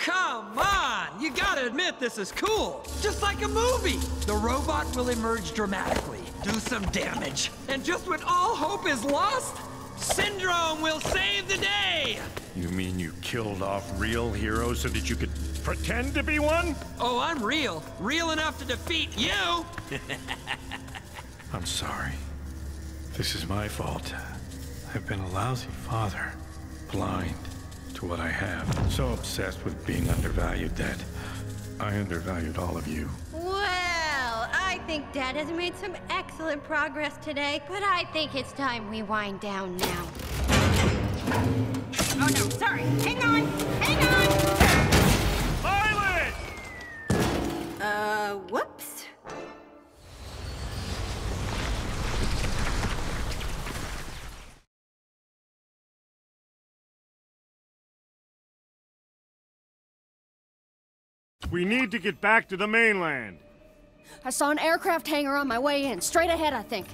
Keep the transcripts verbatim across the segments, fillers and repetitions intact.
come on! You gotta admit this is cool! Just like a movie! The robot will emerge dramatically, do some damage, and just when all hope is lost, Syndrome will save the day! You mean you killed off real heroes so that you could pretend to be one? Oh, I'm real. Real enough to defeat you! I'm sorry. This is my fault. I've been a lousy father, blind to what I have, so obsessed with being undervalued that I undervalued all of you. Well, I think Dad has made some excellent progress today, but I think it's time we wind down now. Oh no, sorry. Hang on! Hang on! Violet! Uh, whoops. We need to get back to the mainland. I saw an aircraft hangar on my way in. Straight ahead, I think.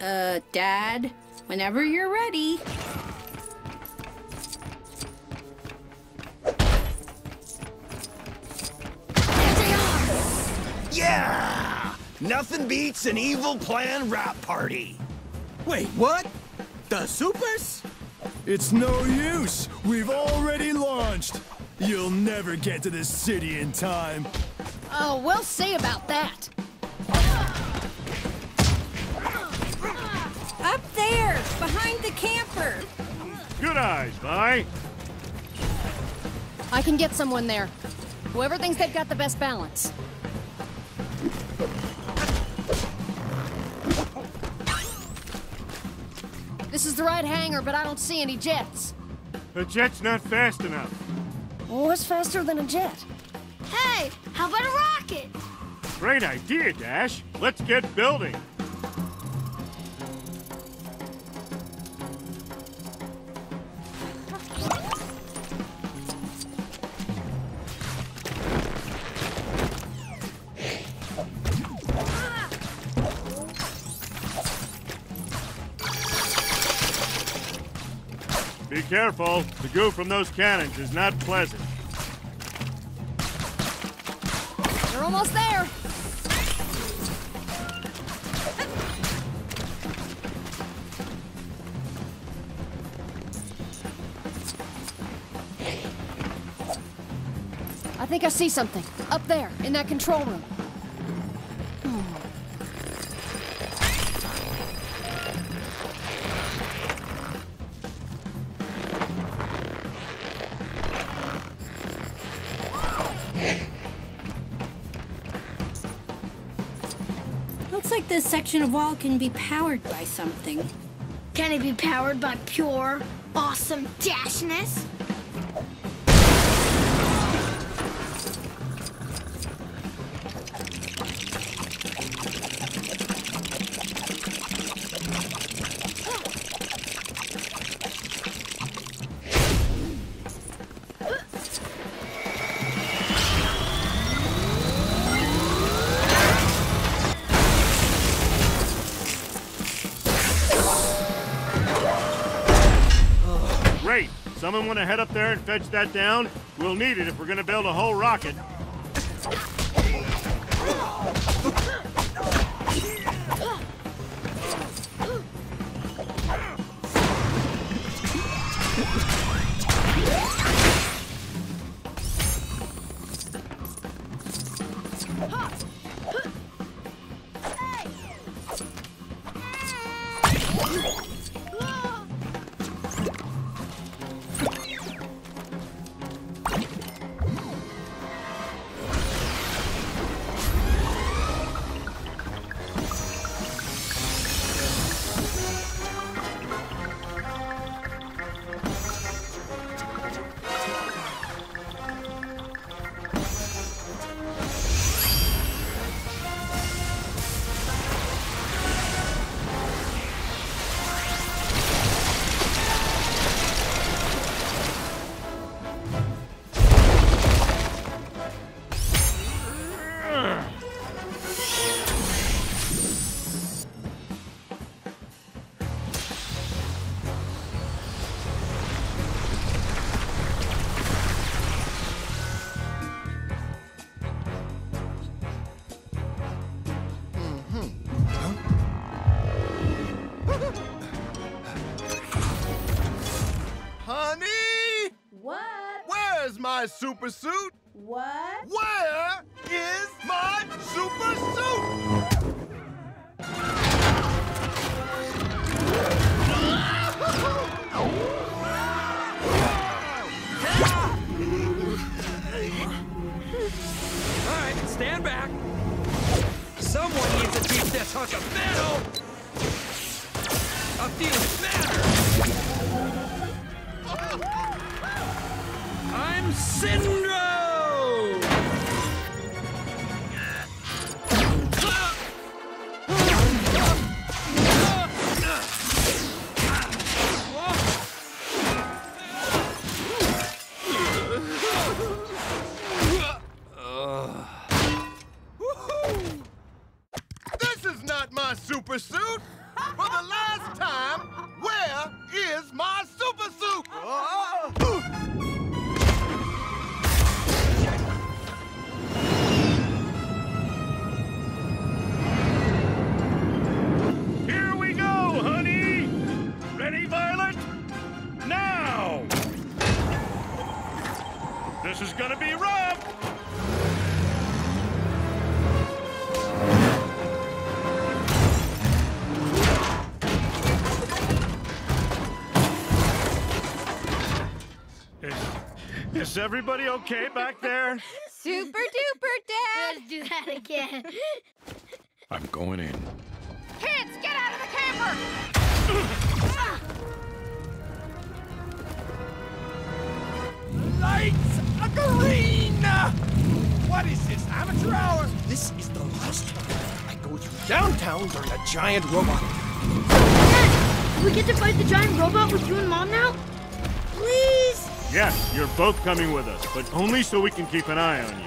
Uh, Dad, whenever you're ready. Yeah! Nothing beats an evil plan rap party. Wait, what? The Supers? It's no use. We've already launched. You'll never get to this city in time. Oh, we'll see about that. Up there, behind the camper. Good eyes, Vi. I can get someone there. Whoever thinks they've got the best balance. This is the right hangar, but I don't see any jets. A jet's not fast enough. Well, what's faster than a jet? Hey, how about a rocket? Great idea, Dash. Let's get building. Be careful. The goo from those cannons is not pleasant. They're almost there. I think I see something. Up there, in that control room. Looks like this section of wall can be powered by something. Can it be powered by pure, awesome dashness? Someone want to head up there and fetch that down? We'll need it if we're going to build a whole rocket. is my super suit? What? Where is my super suit? All right, stand back. Someone needs to teach this hunk of metal a few manners. I'm Syndro. My super suit? For the last time, where is my super suit? Oh. Here we go, honey! Ready, Violet? Now! This is gonna be rough! Is everybody okay back there? Super duper, Dad! Let's do that again. I'm going in. Kids, get out of the camper! Lights are green! What is this, amateur hour? This is the last time I go through downtown during a giant robot. Dad, do we get to fight the giant robot with you and Mom now? Please! Yes, you're both coming with us, but only so we can keep an eye on you.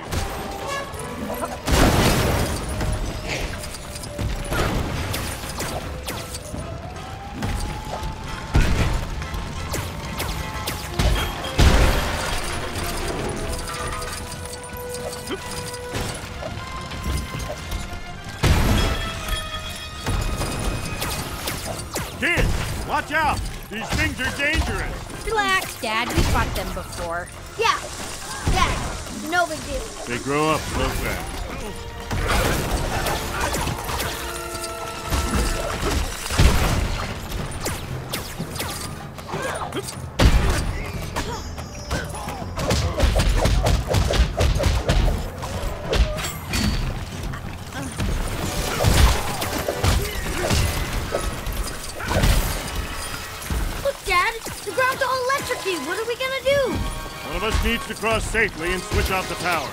Kids, watch out! These things are dangerous! Relax, Dad. We fought them before. Yeah. Dad, no big deal. They grow up real fast. What are we gonna do? One of us needs to cross safely and switch off the power.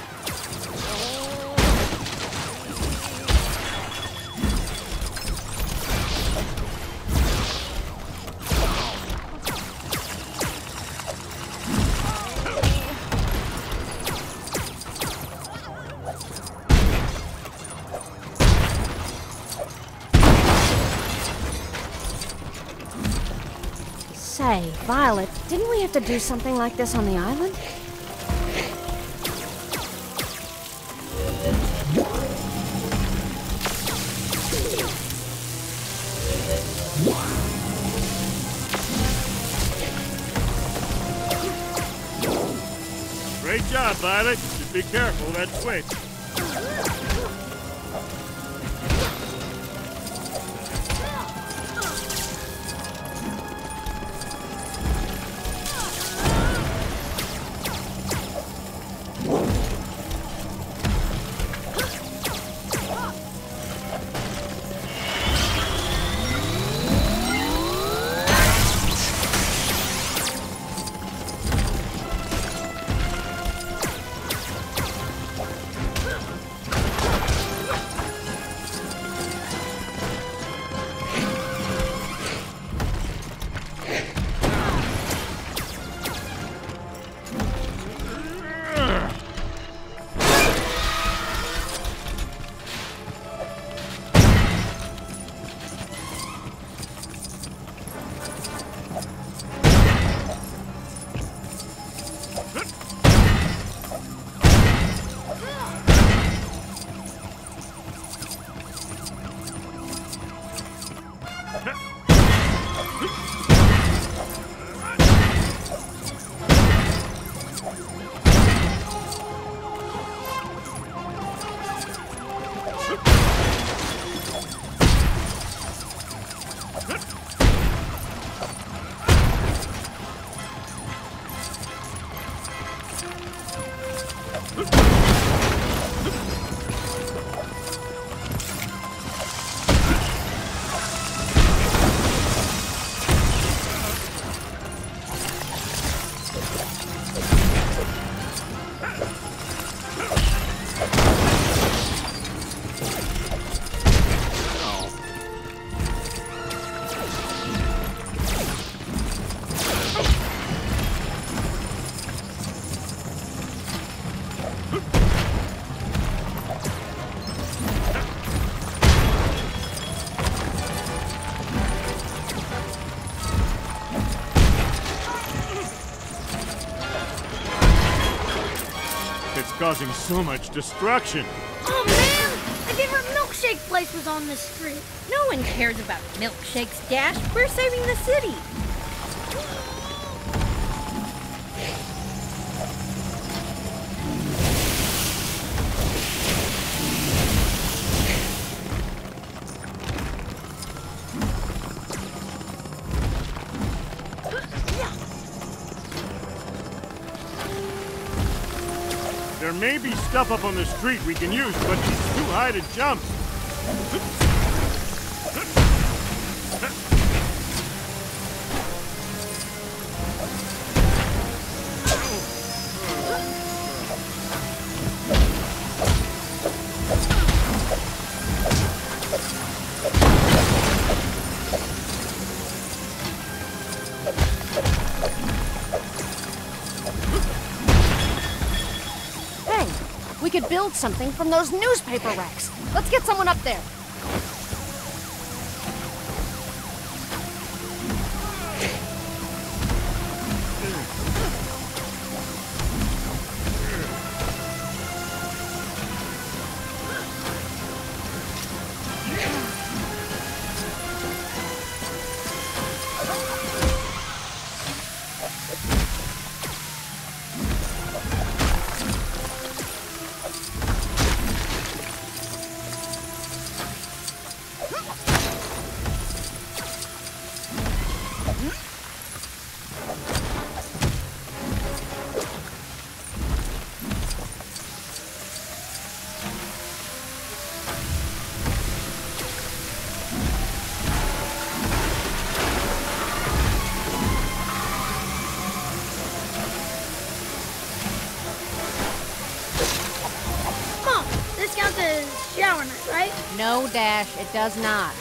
Say, Violet, didn't we have to do something like this on the island? Great job, Violet. Just be careful, that switch. causing so much destruction. Oh man, my favorite milkshake place was on the street. No one cares about milkshakes, Dash. We're saving the city. There may be stuff up on the street we can use, but it's too high to jump. We could build something from those newspaper racks. Let's get someone up there. Shower night, right? No, Dash, it does not.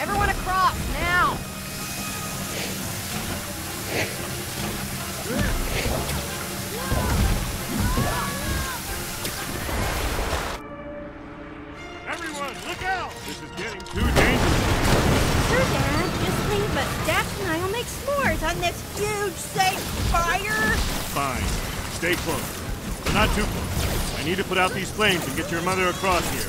Everyone across, now! Look out! This is getting too dangerous. Sure, Dad. Just leave us. Dash and I will make s'mores on this huge, safe fire. Fine. Stay close. But not too close. I need to put out these flames and get your mother across here.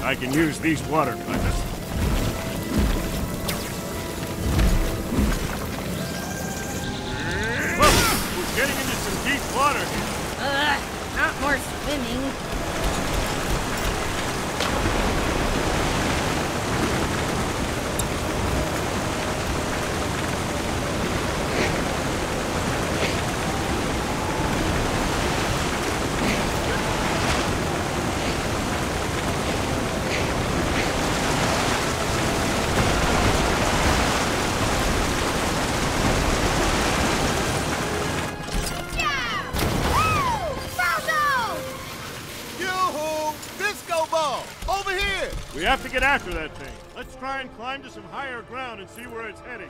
I can use these water pipes. Whoa! We're getting into some deep water here. Ugh, not more swimming. We have to get after that thing. Let's try and climb to some higher ground and see where it's heading.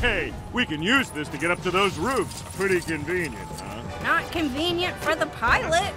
Hey, we can use this to get up to those roofs. Pretty convenient, huh? Not convenient for the pilot.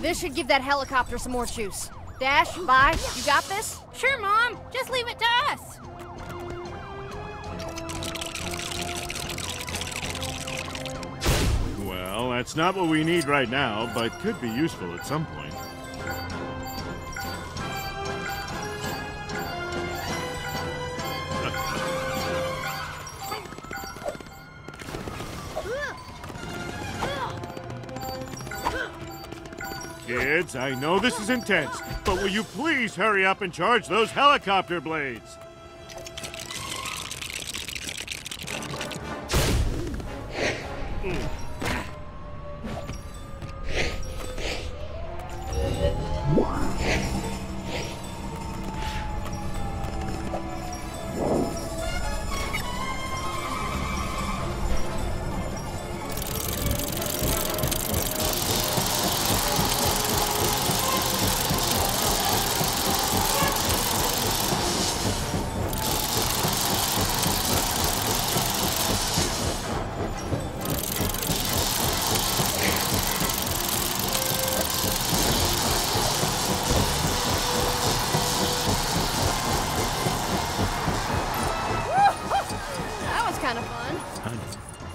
This should give that helicopter some more juice. Dash, bye, you got this? Sure, Mom. Just leave it to us. Well, that's not what we need right now, but could be useful at some point. Kids, I know this is intense, but will you please hurry up and charge those helicopter blades?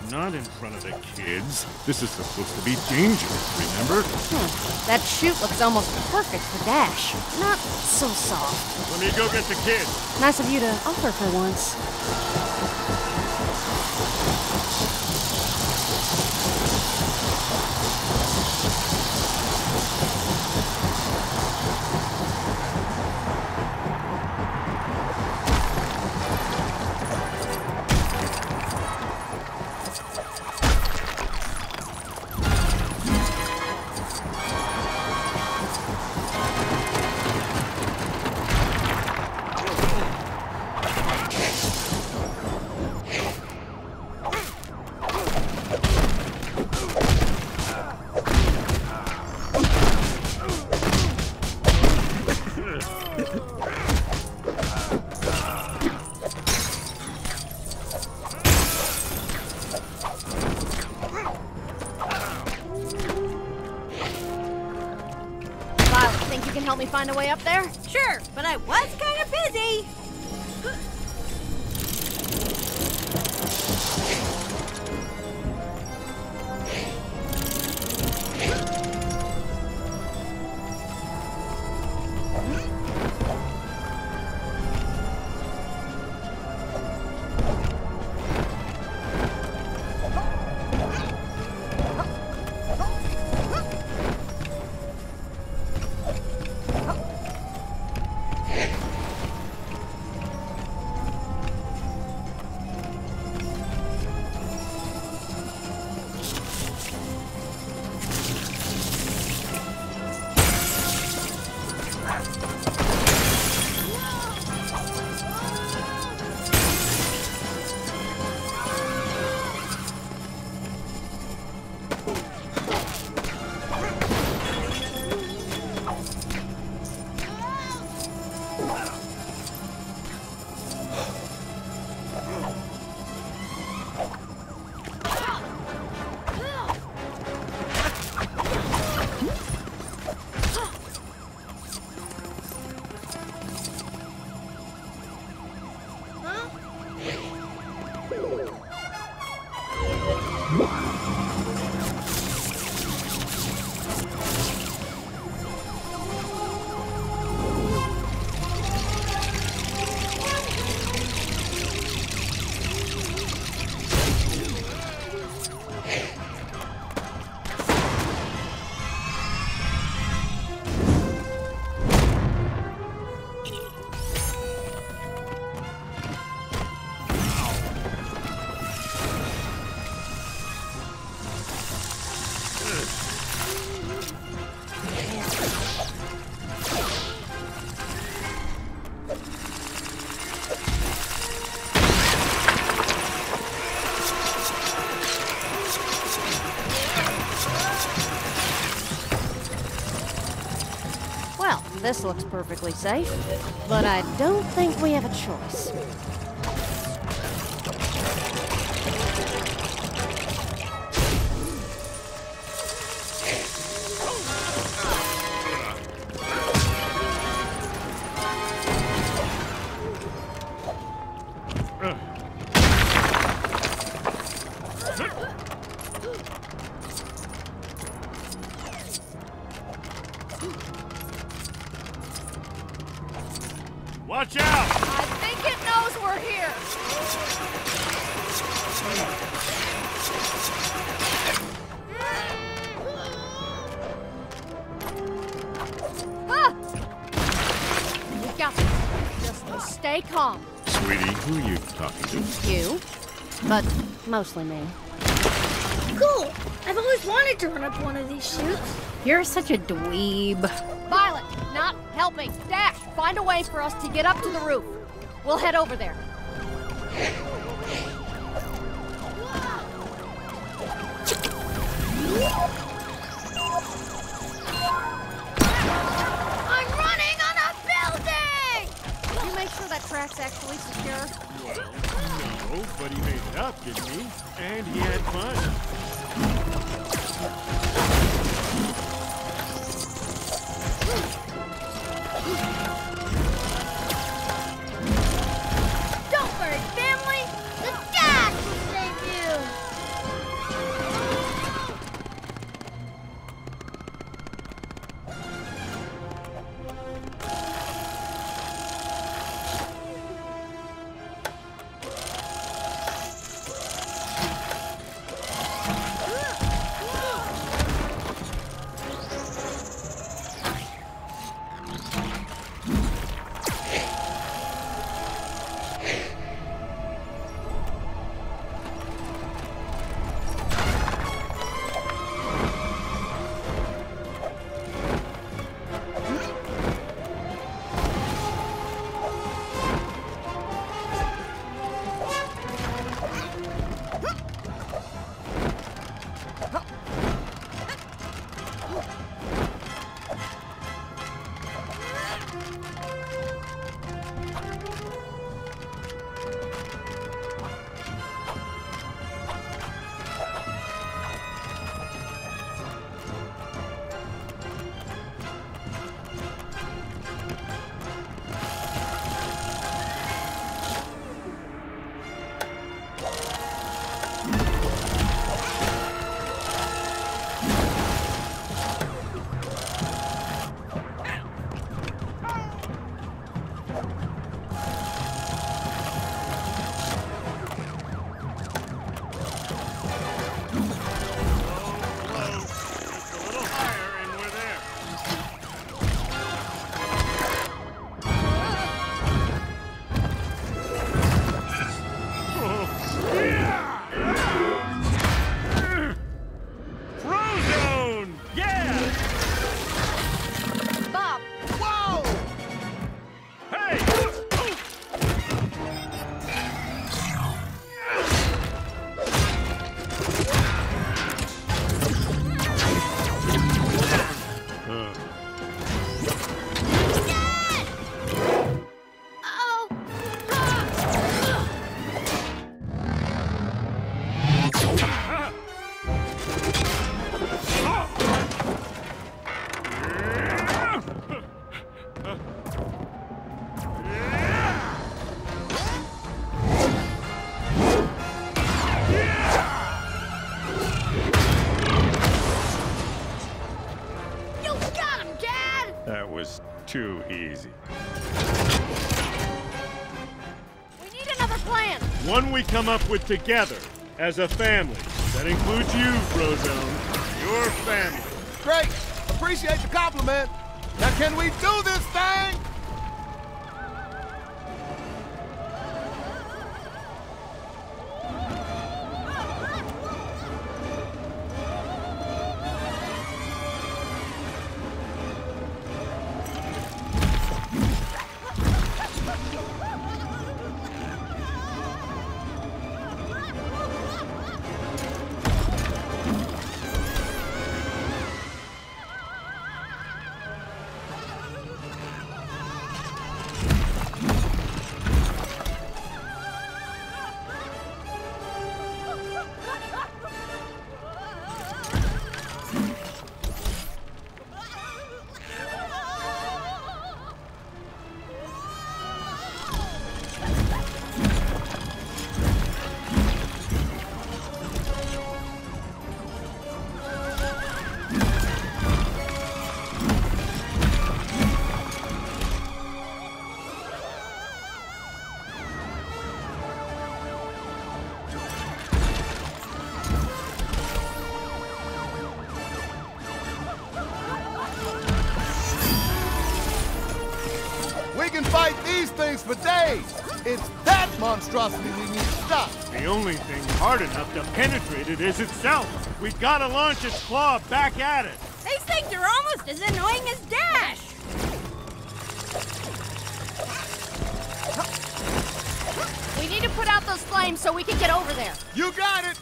Not in front of the kids. This is supposed to be dangerous, remember? Hmm. That chute looks almost perfect for Dash. Not so soft. Let me go get the kids. Nice of you to offer for once. Help me find a way up there? Sure, but I was kind of busy. This looks perfectly safe, but I don't think we have a choice. Watch out! I think it knows we're here! Ah! You got it. Just stay calm. Sweetie, who are you talking to? You, but mostly me. Cool! I've always wanted to run up one of these chutes. You're such a dweeb. Violet, not helping. Dash, find a way for us to get up to the roof. We'll head over there. I'm running on a building! Can you make sure that track's actually secure? Well, no, but he made it up, didn't he? And he had fun. too easy. We need another plan. One we come up with together as a family. That includes you, Frozone. Your family. Great. Appreciate the compliment. Now can we do this thing? For days. It's that monstrosity we need to stop. The only thing hard enough to penetrate it is itself. We've got to launch its claw back at it. These things are almost as annoying as Dash. We need to put out those flames so we can get over there. You got it.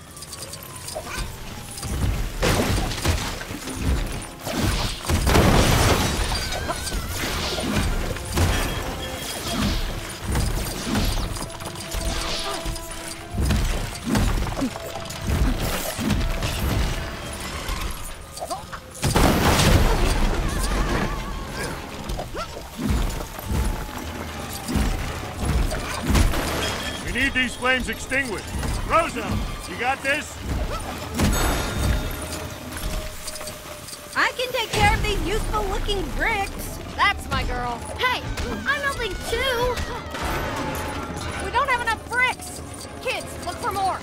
These flames extinguished. Frozone, you got this? I can take care of these useful-looking bricks. That's my girl. Hey, I'm helping too. We don't have enough bricks. Kids, look for more.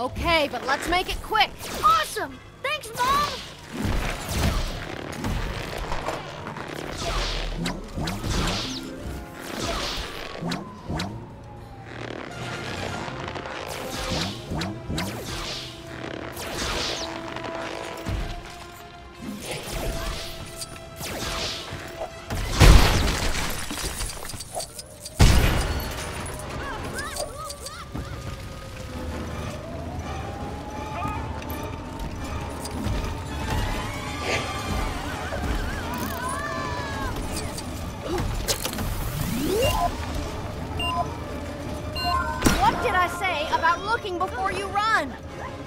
Okay, but let's make it quick. Awesome! Thanks, Mom! Before you run.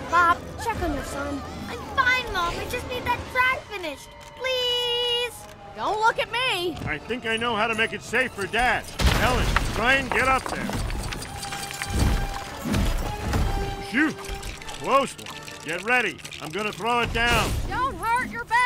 Bob, check on your son. I'm fine, Mom. I just need that track finished. Please. Don't look at me. I think I know how to make it safe for Dad. Ellen, try and get up there. Phew. Close one. Get ready. I'm going to throw it down. Don't hurt your back.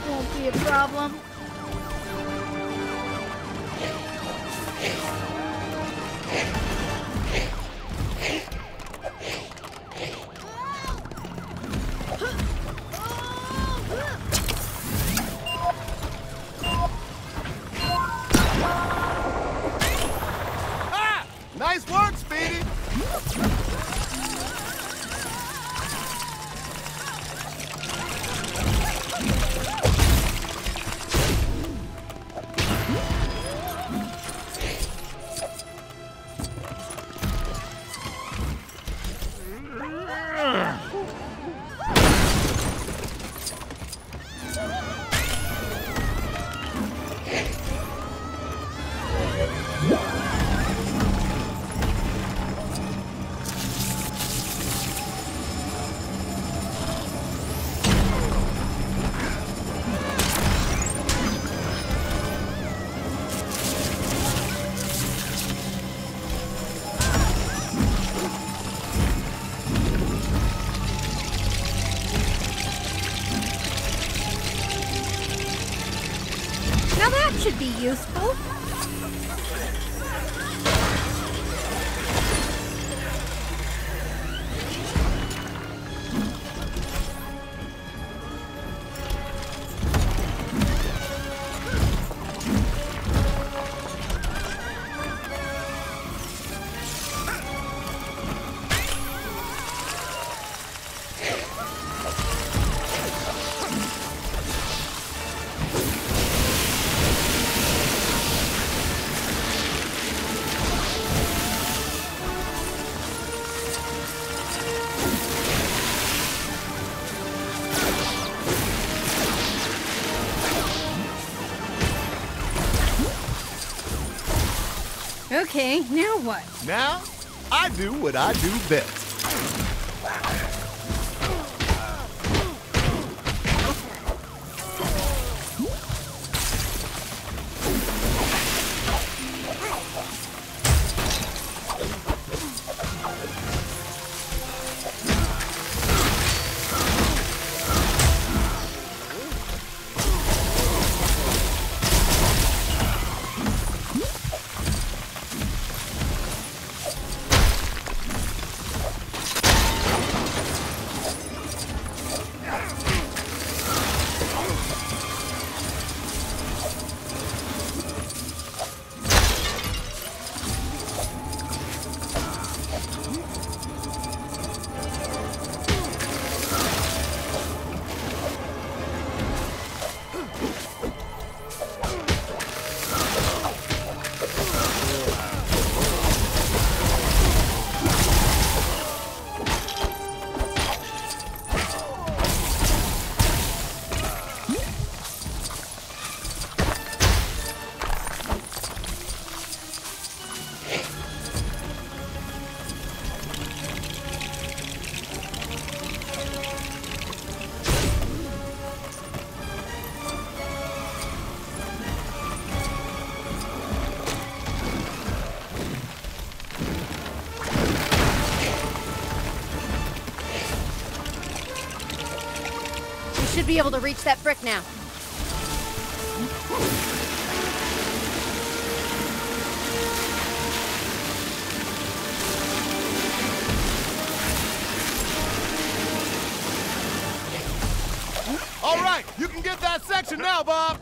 That won't be a problem. Should be useful. Okay, now what? Now, I do what I do best. Should be able to reach that brick now. All right, you can get that section now, Bob.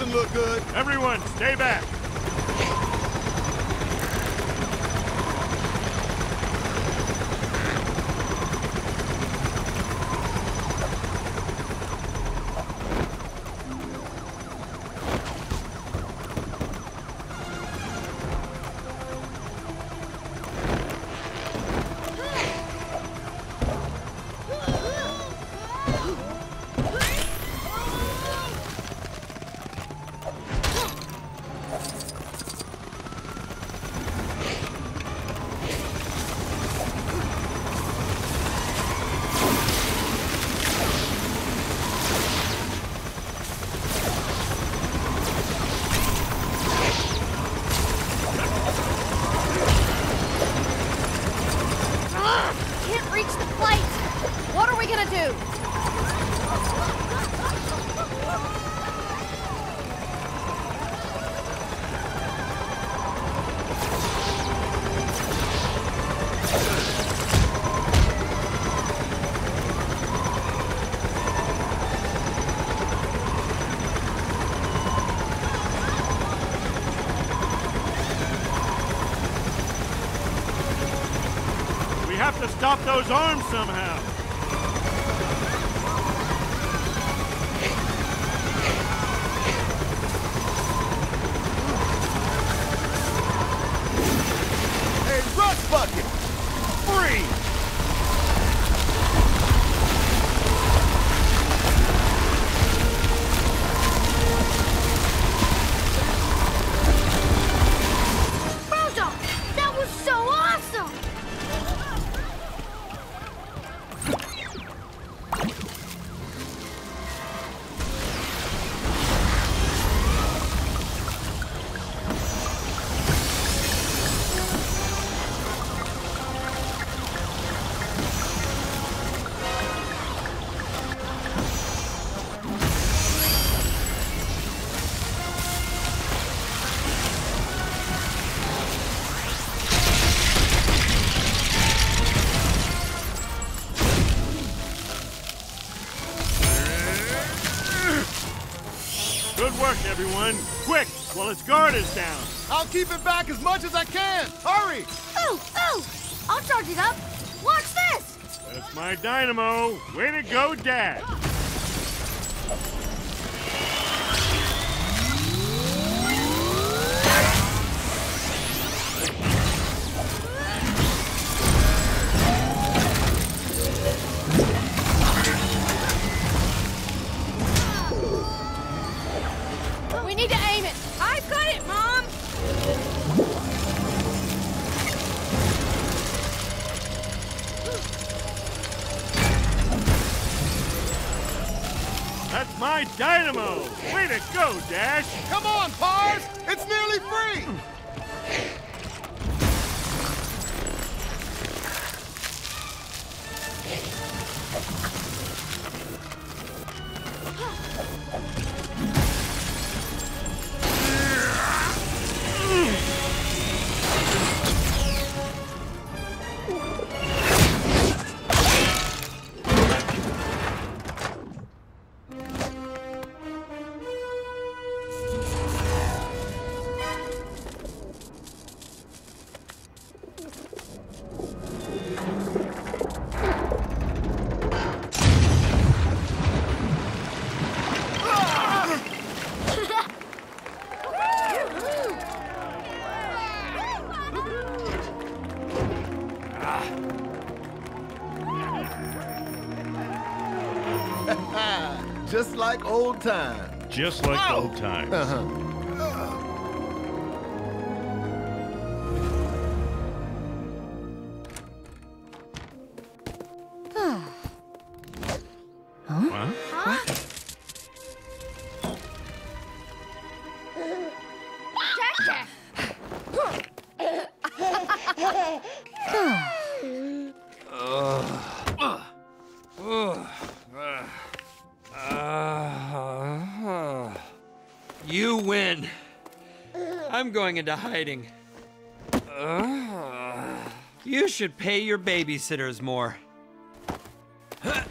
doesn't look good. Everyone, stay back. To stop those arms somehow. Hey, Ruck Bucket! Free! Frozone! That was so awesome! Everyone, quick, while its guard is down. I'll keep it back as much as I can. Hurry! Ooh, ooh! I'll charge it up. Watch this! That's my dynamo. Way to go, Dash. That's my dynamo! Way to go, Dash! Come on, Pars! It's nearly free! Just like old times. Just like oh. old times. Uh-huh. huh? Huh? Huh? Jack, Jack. Ugh. Ugh. Ugh. Uh, you win. I'm going into hiding. Uh, you should pay your babysitters more. Huh.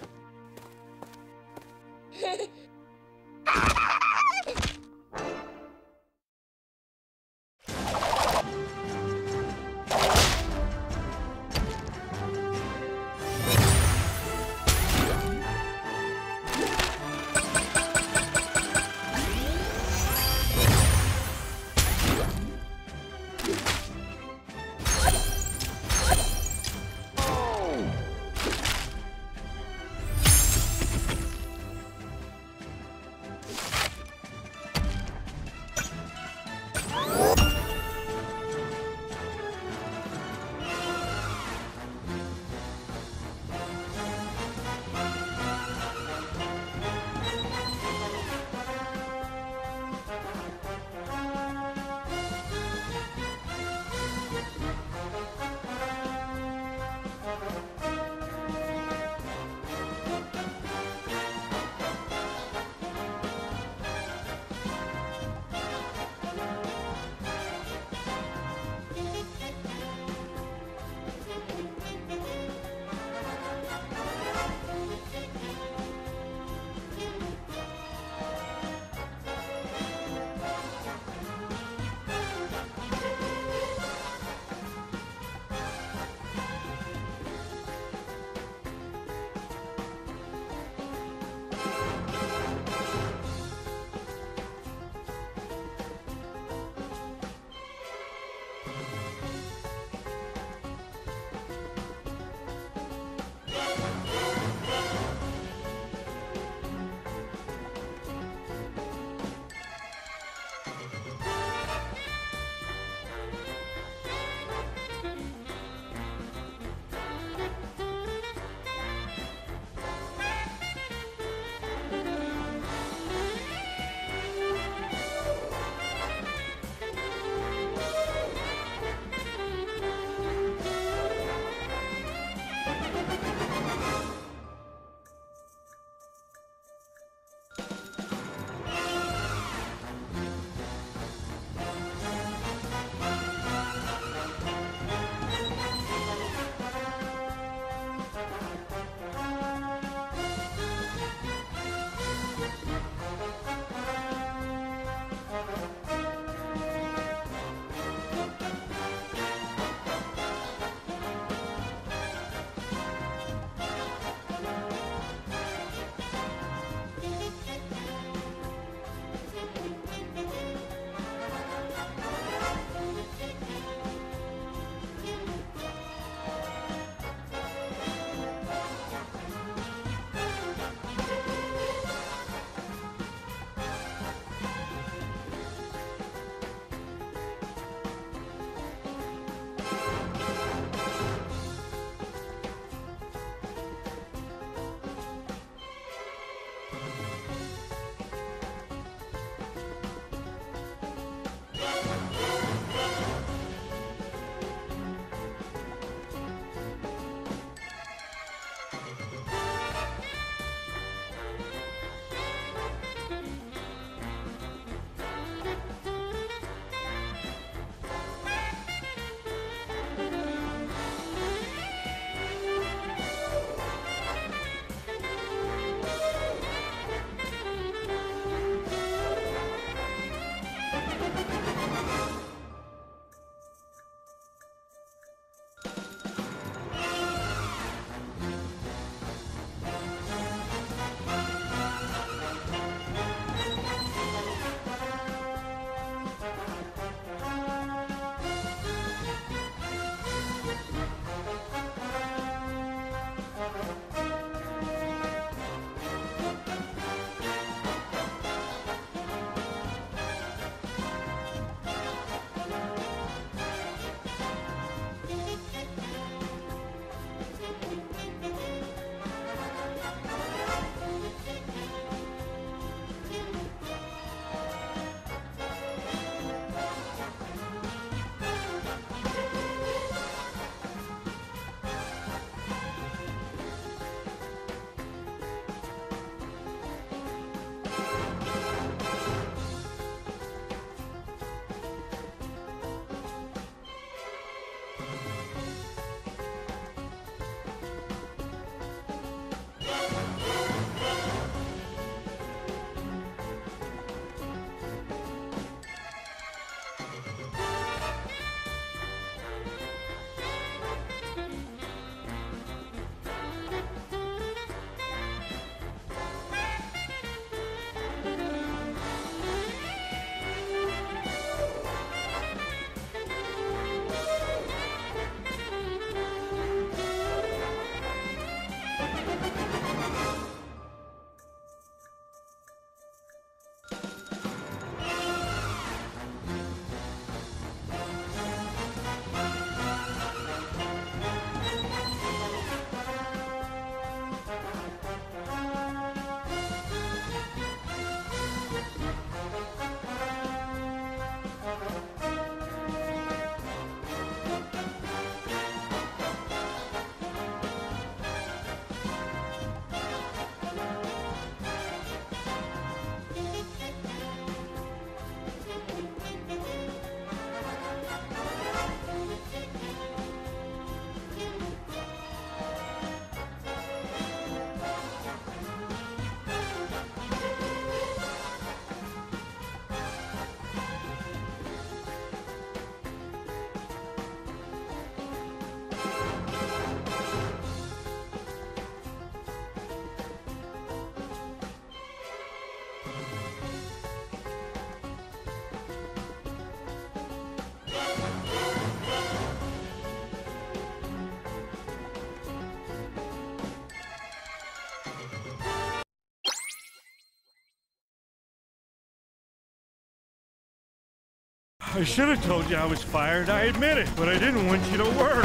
I should have told you I was fired. I admit it, but I didn't want you to worry.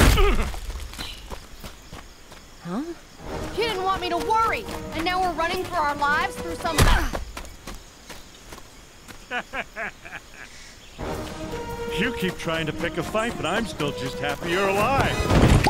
Huh? You didn't want me to worry, and now we're running for our lives through some... You keep trying to pick a fight, but I'm still just happy you're alive.